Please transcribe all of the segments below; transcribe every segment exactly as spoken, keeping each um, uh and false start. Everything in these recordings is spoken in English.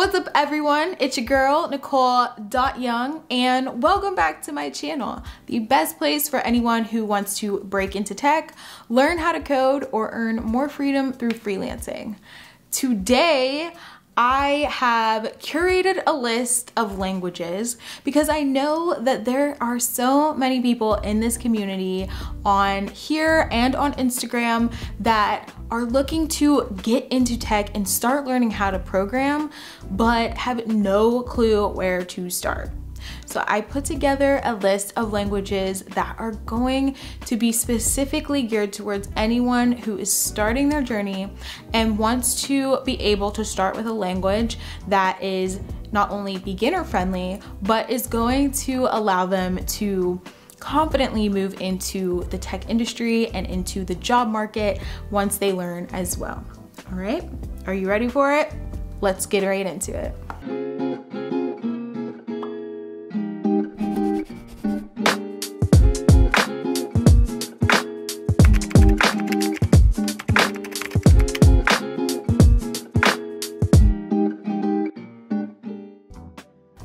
What's up everyone, it's your girl Nicole Young and welcome back to my channel, the best place for anyone who wants to break into tech, learn how to code, or earn more freedom through freelancing. Today, I have curated a list of languages because I know that there are so many people in this community on here and on Instagram that are looking to get into tech and start learning how to program, but have no clue where to start. So I put together a list of languages that are going to be specifically geared towards anyone who is starting their journey and wants to be able to start with a language that is not only beginner friendly, but is going to allow them to confidently move into the tech industry and into the job market once they learn as well. All right, are you ready for it? Let's get right into it.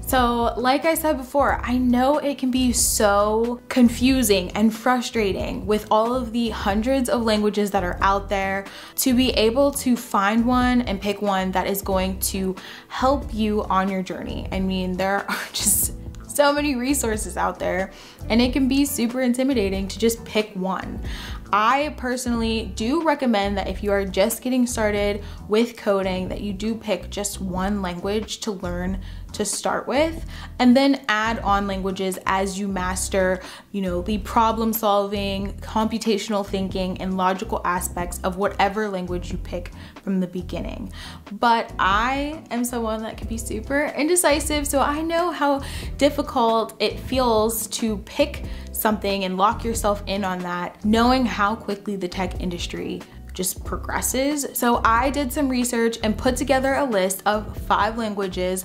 So like I said before, I know it can be so confusing and frustrating with all of the hundreds of languages that are out there to be able to find one and pick one that is going to help you on your journey. I mean, there are just so many resources out there and it can be super intimidating to just pick one. I personally do recommend that if you are just getting started with coding, that you do pick just one language to learn to start with, and then add on languages as you master, you know, the problem solving, computational thinking, and logical aspects of whatever language you pick from the beginning. But I am someone that can be super indecisive, so I know how difficult it feels to pick something and lock yourself in on that, knowing how quickly the tech industry just progresses. So I did some research and put together a list of five languages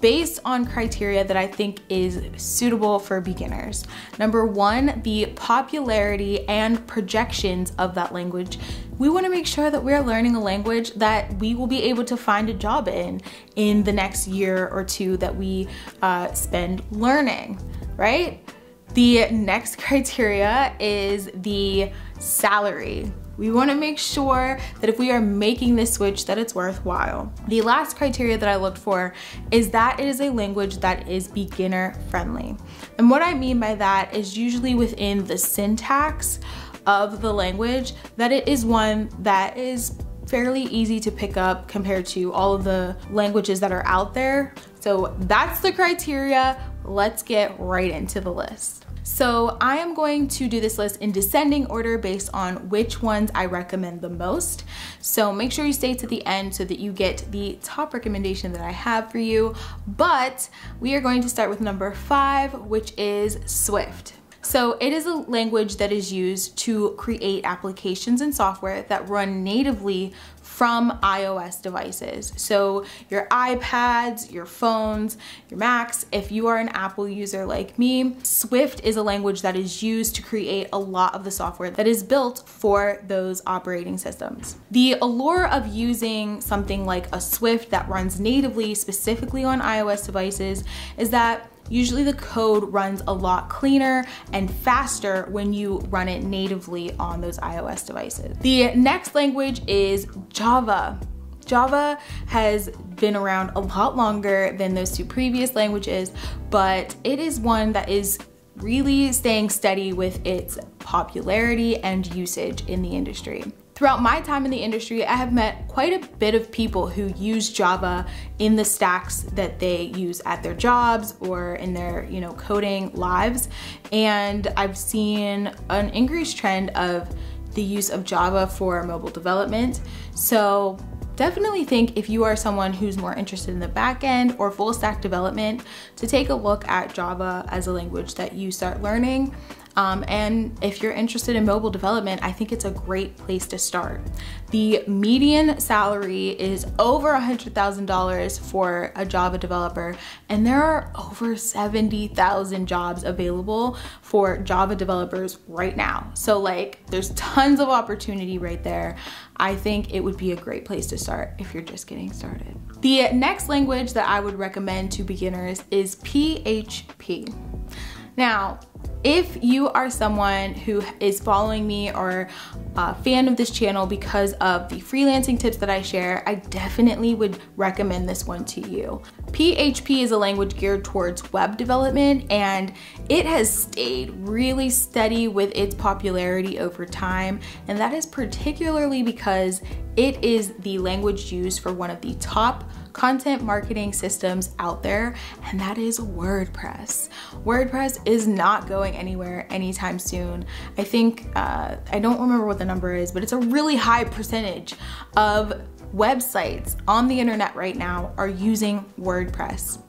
based on criteria that I think is suitable for beginners. Number one, the popularity and projections of that language. We want to make sure that we're learning a language that we will be able to find a job in in the next year or two that we uh, spend learning, right? The next criteria is the salary. We want to make sure that if we are making this switch, that it's worthwhile. The last criteria that I looked for is that it is a language that is beginner friendly. And what I mean by that is usually within the syntax of the language, that it is one that is fairly easy to pick up compared to all of the languages that are out there. So that's the criteria. Let's get right into the list. So I am going to do this list in descending order based on which ones I recommend the most. So make sure you stay to the end so that you get the top recommendation that I have for you. But we are going to start with number five, which is Swift. So it is a language that is used to create applications and software that run natively from iOS devices. So your iPads, your phones, your Macs. If you are an Apple user like me, Swift is a language that is used to create a lot of the software that is built for those operating systems. The allure of using something like a Swift that runs natively specifically on iOS devices is that usually the code runs a lot cleaner and faster when you run it natively on those iOS devices. The next language is Java. Java has been around a lot longer than those two previous languages, but it is one that is really staying steady with its popularity and usage in the industry. Throughout my time in the industry, I have met quite a bit of people who use Java in the stacks that they use at their jobs or in their, you know, coding lives. And I've seen an increased trend of the use of Java for mobile development. So definitely think if you are someone who's more interested in the back end or full stack development to take a look at Java as a language that you start learning. Um, and if you're interested in mobile development, I think it's a great place to start. The median salary is over one hundred thousand dollars for a Java developer, and there are over seventy thousand jobs available for Java developers right now. So like, there's tons of opportunity right there. I think it would be a great place to start if you're just getting started. The next language that I would recommend to beginners is P H P. Now, if you are someone who is following me or a fan of this channel because of the freelancing tips that I share, I definitely would recommend this one to you. P H P is a language geared towards web development, and it has stayed really steady with its popularity over time, and that is particularly because it is the language used for one of the top content marketing systems out there, and that is WordPress. WordPress is not going anywhere anytime soon. I think, uh, I don't remember what the number is, but it's a really high percentage of websites on the internet right now are using WordPress.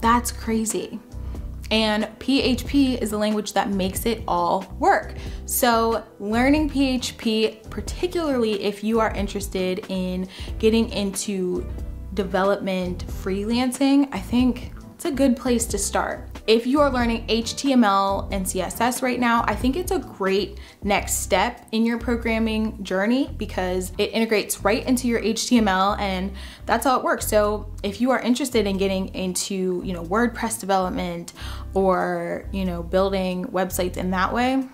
That's crazy. And P H P is the language that makes it all work. So learning P H P, particularly if you are interested in getting into development freelancing, I think it's a good place to start. If you are learning H T M L and C S S right now, I think it's a great next step in your programming journey because it integrates right into your H T M L, and that's how it works. So if you are interested in getting into, you know, WordPress development or, you know, building websites in that way,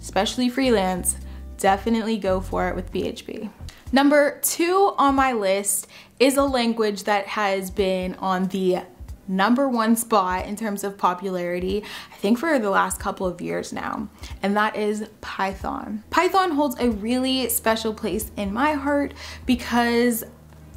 especially freelance, definitely go for it with P H P. Number two on my list is a language that has been on the number one spot in terms of popularity, I think for the last couple of years now, and that is Python. Python holds a really special place in my heart because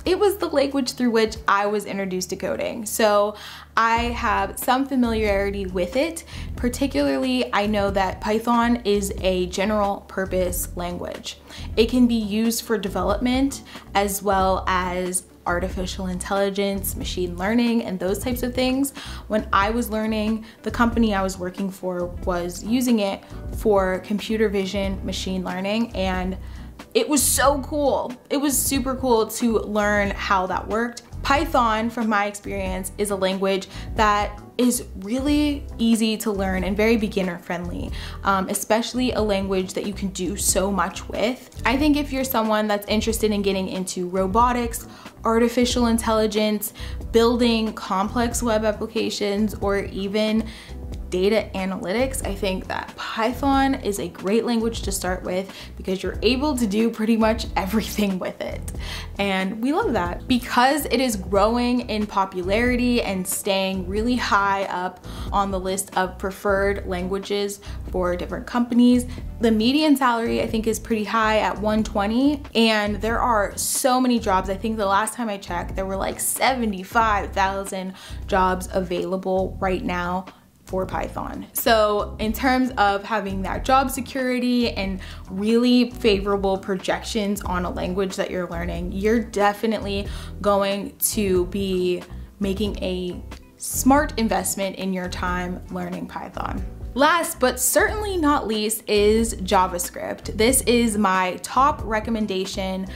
it was the language through which I was introduced to coding. So I have some familiarity with it. Particularly, I know that Python is a general purpose language. It can be used for development as well as artificial intelligence, machine learning, and those types of things. When I was learning, the company I was working for was using it for computer vision, machine learning, and it was so cool. It was super cool to learn how that worked. Python, from my experience, is a language that is really easy to learn and very beginner friendly, um, especially a language that you can do so much with. I think if you're someone that's interested in getting into robotics, artificial intelligence, building complex web applications, or even data analytics, I think that Python is a great language to start with because you're able to do pretty much everything with it. And we love that. Because it is growing in popularity and staying really high up on the list of preferred languages for different companies, the median salary I think is pretty high at one hundred twenty, and there are so many jobs. I think the last time I checked, there were like seventy-five thousand jobs available right now for Python. So in terms of having that job security and really favorable projections on a language that you're learning, you're definitely going to be making a smart investment in your time learning Python. Last but certainly not least is JavaScript. This is my top recommendation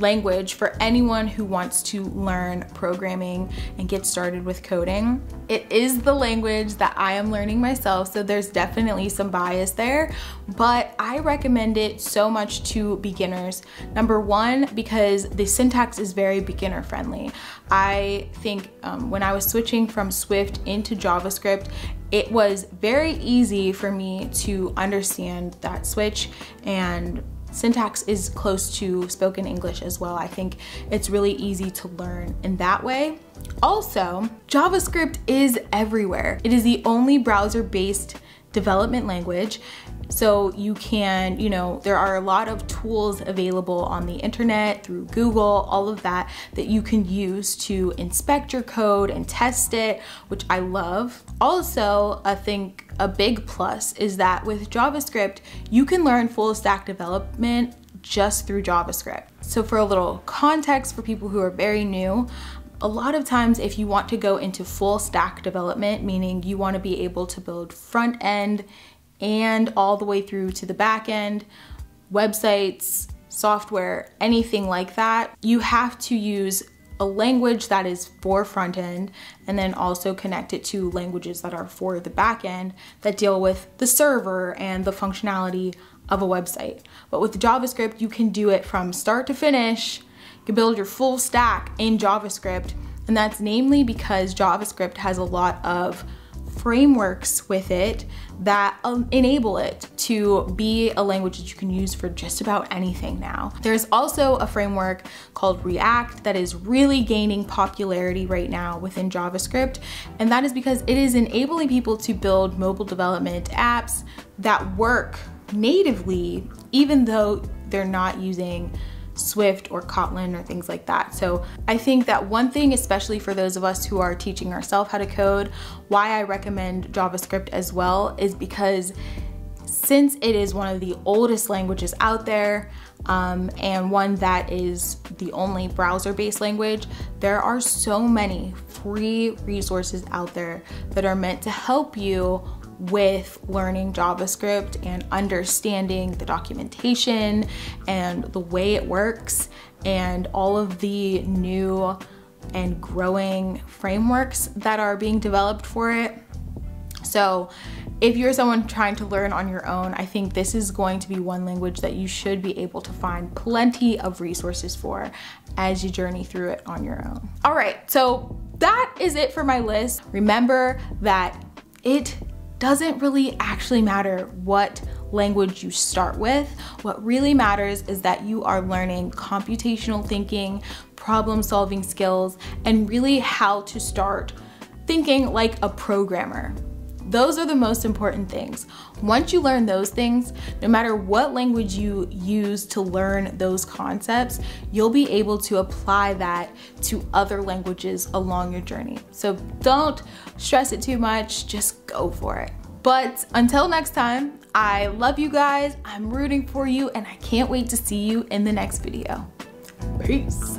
language for anyone who wants to learn programming and get started with coding. It is the language that I am learning myself, so there's definitely some bias there, but I recommend it so much to beginners. Number one, because the syntax is very beginner friendly. I think um, when I was switching from Swift into JavaScript, it was very easy for me to understand that switch, and syntax is close to spoken English as well. I think it's really easy to learn in that way. Also, JavaScript is everywhere. It is the only browser-based development language. So you can, you know, there are a lot of tools available on the internet, through Google, all of that, that you can use to inspect your code and test it, which I love. Also, I think a big plus is that with JavaScript, you can learn full stack development just through JavaScript. So for a little context for people who are very new, a lot of times if you want to go into full stack development, meaning you want to be able to build front end, and all the way through to the back end, websites, software, anything like that. You have to use a language that is for front end and then also connect it to languages that are for the back end that deal with the server and the functionality of a website. But with JavaScript, you can do it from start to finish. You can build your full stack in JavaScript, and that's namely because JavaScript has a lot of frameworks with it that um, enable it to be a language that you can use for just about anything now. There's also a framework called React that is really gaining popularity right now within JavaScript, and that is because it is enabling people to build mobile development apps that work natively, even though they're not using Swift or Kotlin or things like that. So I think that one thing, especially for those of us who are teaching ourselves how to code, why I recommend JavaScript as well is because since it is one of the oldest languages out there, um, and one that is the only browser-based language, there are so many free resources out there that are meant to help you with learning JavaScript and understanding the documentation and the way it works and all of the new and growing frameworks that are being developed for it. So if you're someone trying to learn on your own, I think this is going to be one language that you should be able to find plenty of resources for as you journey through it on your own. All right, so that is it for my list. Remember that it doesn't really actually matter what language you start with. What really matters is that you are learning computational thinking, problem solving skills, and really how to start thinking like a programmer. Those are the most important things. Once you learn those things, no matter what language you use to learn those concepts, you'll be able to apply that to other languages along your journey. So don't stress it too much, just go for it. But until next time, I love you guys, I'm rooting for you, and I can't wait to see you in the next video. Peace.